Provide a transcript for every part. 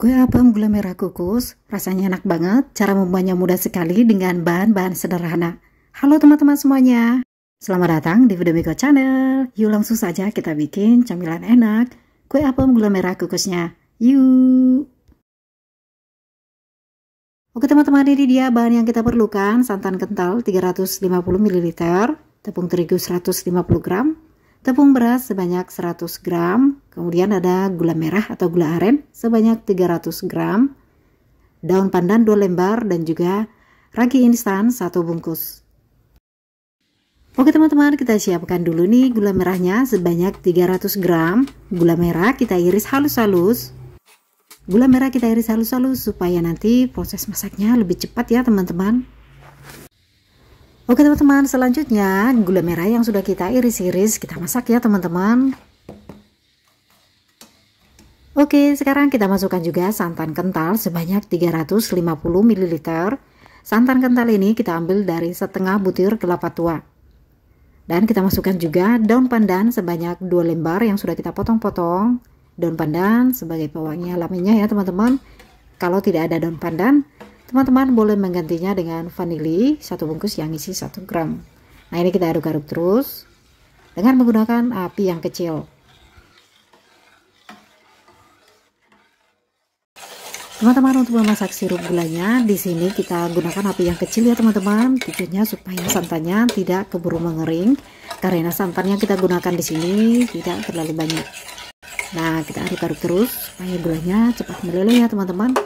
Kue apam gula merah kukus, rasanya enak banget, cara membuatnya mudah sekali dengan bahan-bahan sederhana. Halo teman-teman semuanya, selamat datang di Ivdomiko Channel. Yuk langsung saja kita bikin camilan enak, kue apam gula merah kukusnya. Yuk! Oke teman-teman, ini dia bahan yang kita perlukan, santan kental 350 ml, tepung terigu 150 gram, tepung beras sebanyak 100 gram, kemudian ada gula merah atau gula aren sebanyak 300 gram, daun pandan 2 lembar, dan juga ragi instan 1 bungkus. Oke teman-teman, kita siapkan dulu nih gula merahnya sebanyak 300 gram. Gula merah kita iris halus-halus. Gula merah kita iris halus-halus supaya nanti proses masaknya lebih cepat ya teman-teman. Oke teman-teman, selanjutnya gula merah yang sudah kita iris-iris kita masak ya teman-teman. Oke, sekarang kita masukkan juga santan kental sebanyak 350 ml. Santan kental ini kita ambil dari setengah butir kelapa tua. Dan kita masukkan juga daun pandan sebanyak 2 lembar yang sudah kita potong-potong. Daun pandan sebagai pewangi alaminya ya teman-teman. Kalau tidak ada daun pandan, teman-teman boleh menggantinya dengan vanili 1 bungkus yang isi 1 gram. Nah, ini kita aduk-aduk terus dengan menggunakan api yang kecil. Teman-teman, untuk memasak sirup gulanya di sini kita gunakan api yang kecil ya teman-teman. Tujuannya supaya santannya tidak keburu mengering karena santan yang kita gunakan di sini tidak terlalu banyak. Nah, kita aduk-aduk terus supaya gulanya cepat meleleh ya teman-teman.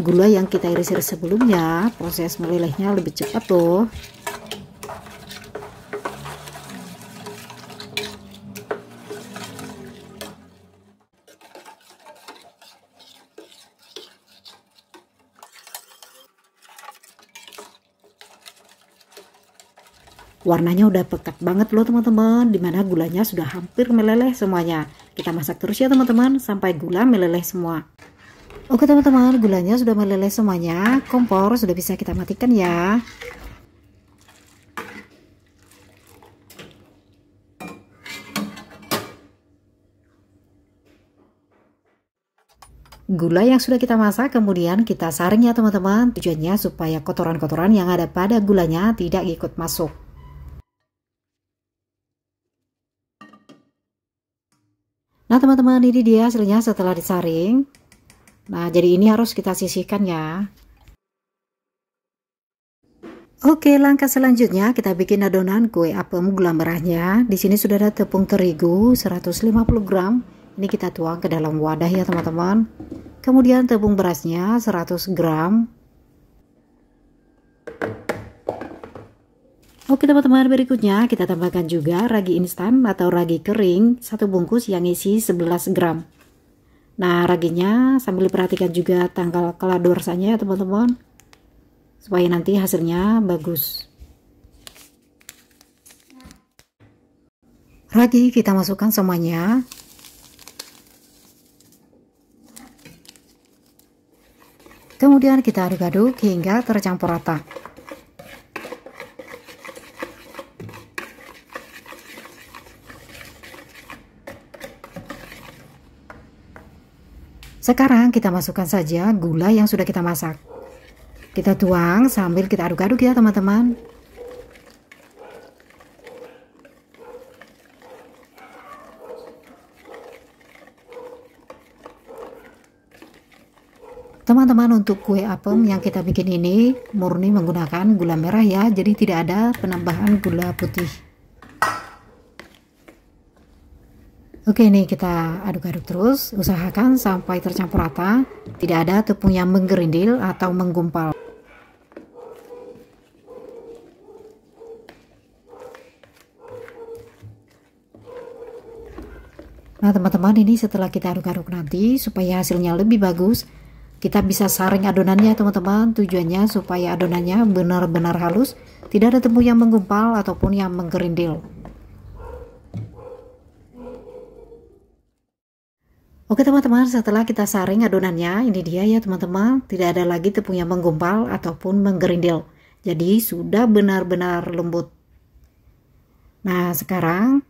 Gula yang kita iris-iris sebelumnya, proses melelehnya lebih cepat loh. Warnanya udah pekat banget loh teman-teman, dimana gulanya sudah hampir meleleh semuanya. Kita masak terus ya teman-teman sampai gula meleleh semua. Oke teman-teman, gulanya sudah meleleh semuanya, kompor sudah bisa kita matikan ya. Gula yang sudah kita masak kemudian kita saring ya teman-teman, tujuannya supaya kotoran-kotoran yang ada pada gulanya tidak ikut masuk. Nah teman-teman, ini dia hasilnya setelah disaring. Nah, jadi ini harus kita sisihkan ya. Oke, langkah selanjutnya kita bikin adonan kue apem gula merahnya. Di sini sudah ada tepung terigu 150 gram. Ini kita tuang ke dalam wadah ya teman-teman. Kemudian tepung berasnya 100 gram. Oke teman-teman, berikutnya kita tambahkan juga ragi instan atau ragi kering 1 bungkus yang isi 11 gram. Nah, raginya sambil diperhatikan juga tanggal kaladuarsanya ya teman-teman, supaya nanti hasilnya bagus. Ragi kita masukkan semuanya. Kemudian kita aduk-aduk hingga tercampur rata. Sekarang kita masukkan saja gula yang sudah kita masak. Kita tuang sambil kita aduk-aduk ya teman-teman. Teman-teman, untuk kue apem yang kita bikin ini murni menggunakan gula merah ya, jadi tidak ada penambahan gula putih. Oke, ini kita aduk-aduk terus, usahakan sampai tercampur rata, tidak ada tepung yang menggerindil atau menggumpal. Nah teman-teman, ini setelah kita aduk-aduk nanti, supaya hasilnya lebih bagus, kita bisa saring adonannya teman-teman. Tujuannya supaya adonannya benar-benar halus, tidak ada tepung yang menggumpal ataupun yang menggerindil. Oke teman-teman, setelah kita saring adonannya, ini dia ya teman-teman, tidak ada lagi tepung yang menggumpal ataupun menggerindil. Jadi sudah benar-benar lembut. Nah, sekarang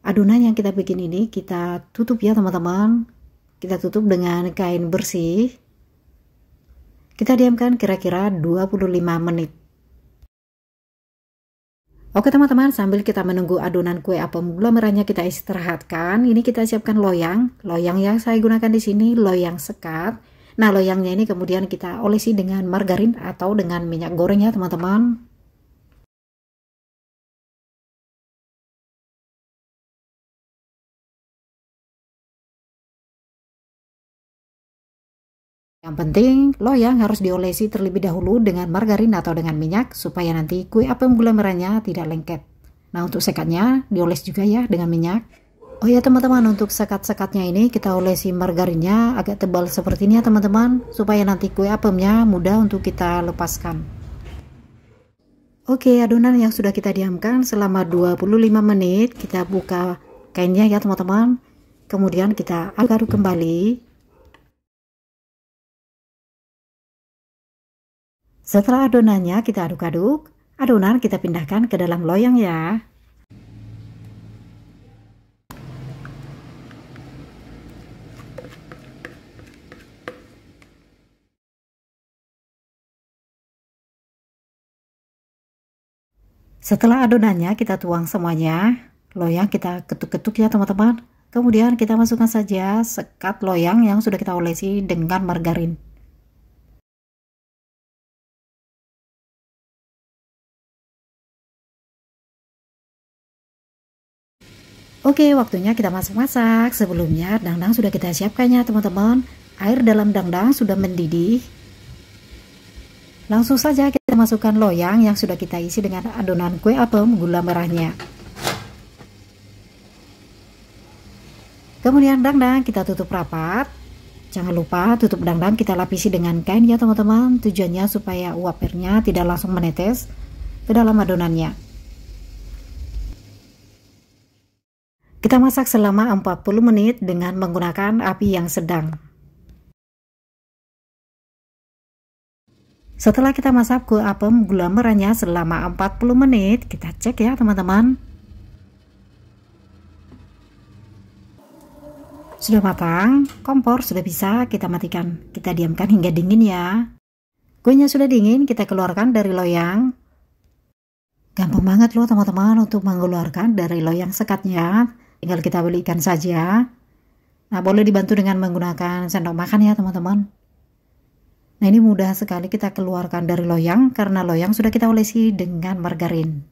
adonan yang kita bikin ini kita tutup ya teman-teman. Kita tutup dengan kain bersih. Kita diamkan kira-kira 25 menit. Oke teman-teman, sambil kita menunggu adonan kue apem gula merahnya kita istirahatkan, ini kita siapkan loyang. Loyang yang saya gunakan di sini loyang sekat. Nah, loyangnya ini kemudian kita olesi dengan margarin atau dengan minyak goreng ya teman-teman. Yang penting loyang harus diolesi terlebih dahulu dengan margarin atau dengan minyak supaya nanti kue apem gula merahnya tidak lengket. Nah, untuk sekatnya dioles juga ya dengan minyak. Oh ya teman-teman, untuk sekat-sekatnya ini kita olesi margarinnya agak tebal seperti ini ya teman-teman, supaya nanti kue apemnya mudah untuk kita lepaskan. Oke, adonan yang sudah kita diamkan selama 25 menit kita buka kainnya ya teman-teman. Kemudian kita aduk-aduk kembali. Setelah adonannya kita aduk-aduk, adonan kita pindahkan ke dalam loyang ya. Setelah adonannya kita tuang semuanya, loyang kita ketuk-ketuk ya teman-teman. Kemudian kita masukkan saja sekat loyang yang sudah kita olesi dengan margarin. Oke, waktunya kita masak-masak. Sebelumnya dandang sudah kita siapkan ya teman-teman. Air dalam dandang sudah mendidih. Langsung saja kita masukkan loyang yang sudah kita isi dengan adonan kue apem gula merahnya. Kemudian dandang kita tutup rapat. Jangan lupa tutup dandang kita lapisi dengan kain ya teman-teman. Tujuannya supaya uap airnya tidak langsung menetes ke dalam adonannya. Kita masak selama 40 menit dengan menggunakan api yang sedang. Setelah kita masak kue apem gula merahnya selama 40 menit, kita cek ya teman-teman. Sudah matang, kompor sudah bisa kita matikan. Kita diamkan hingga dingin ya. Kuenya sudah dingin, kita keluarkan dari loyang. Gampang banget loh teman-teman untuk mengeluarkan dari loyang sekatnya. Tinggal kita belikan saja. Nah, boleh dibantu dengan menggunakan sendok makan ya teman-teman. Nah, ini mudah sekali kita keluarkan dari loyang karena loyang sudah kita olesi dengan margarin.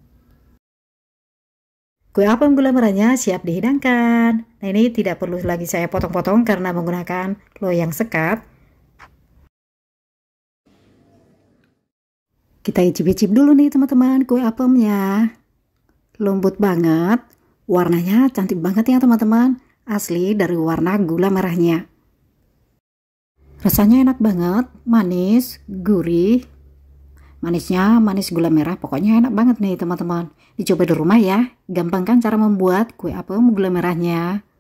Kue apem gula merahnya siap dihidangkan. Nah, ini tidak perlu lagi saya potong-potong karena menggunakan loyang sekat. Kita icip-icip dulu nih teman-teman kue apemnya. Lembut banget. Warnanya cantik banget ya teman-teman, asli dari warna gula merahnya. Rasanya enak banget, manis, gurih. Manisnya manis gula merah, pokoknya enak banget nih teman-teman. Dicoba di rumah ya, gampang kan cara membuat kue apem gula merahnya.